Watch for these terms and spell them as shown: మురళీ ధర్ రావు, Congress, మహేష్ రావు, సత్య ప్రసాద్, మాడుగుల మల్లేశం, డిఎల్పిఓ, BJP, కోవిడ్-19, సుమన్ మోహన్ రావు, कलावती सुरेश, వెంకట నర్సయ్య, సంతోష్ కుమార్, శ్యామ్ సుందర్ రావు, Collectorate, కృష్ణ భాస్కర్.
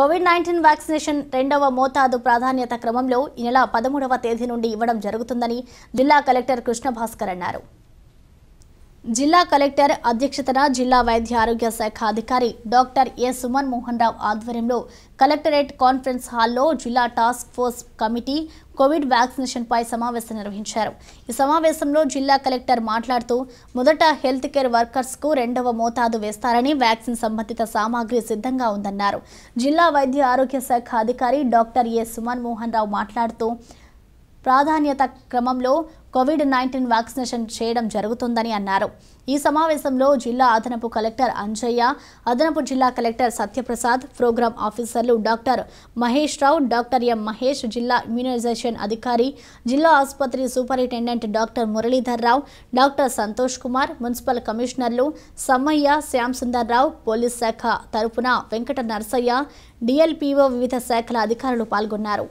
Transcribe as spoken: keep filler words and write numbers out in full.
కోవిడ్-19 vaccination రెండవ మోతాదు ప్రాధాన్యత క్రమంలో ఈ నెల పదమూడవ తేదీ నుండి ఇవ్వడం జరుగుతుందని జిల్లా కలెక్టర్ కృష్ణ భాస్కర్ అన్నారు. జిల్లా కలెక్టర్ అధ్యక్షతన జిల్లా వైద్య ఆరోగ్య శాఖ అధికారి డాక్టర్ ఏ సుమన్ మోహన్ రావు ఆధ్వర్యంలో కలెక్టరేట్ కాన్ఫరెన్స్ హాల్లో జిల్లా task force committee Covid vaccination పై సమావేశం నిర్వహించారు. ఈ సమావేశంలో జిల్లా కలెక్టర్ మాట్లాడుతూ మొదట హెల్త్ కేర్ వర్కర్స్ కు రెండవ మోతాదు వేస్తారని వ్యాక్సిన్ సంబంధిత సామాగ్రి సిద్ధంగా ఉందన్నారు. జిల్లా వైద్య ఆరోగ్య శాఖ అధికారి డాక్టర్ ఏ సుమన్ మోహన్ రావు మాట్లాడుతూ ప్రాధాన్యత క్రమంలో కోవిడ్-19 వ్యాక్సినేషన్ చేయడం జరుగుతుందని అన్నారు. ఈ సమావేశంలో జిల్లా అదనపు కలెక్టర్ అంజయ్య, అదనపు జిల్లా కలెక్టర్ సత్య ప్రసాద్, ప్రోగ్రామ్ ఆఫీసర్లు doctor మహేష్ రావు, doctor M Mahesh, జిల్లా ఇమ్యునైజేషన్ అధికారి, జిల్లా ఆసుపత్రి superintendent doctor మురళీ ధర్ రావు, doctor సంతోష్ కుమార్, municipal కమిషనర్లు సమయ్య శ్యామ్ సుందర్ రావు, పోలీస్ శాఖ తరపున వెంకట నర్సయ్య, డిఎల్పిఓ, వివిధ శాఖల అధికారులు పాల్గొన్నారు.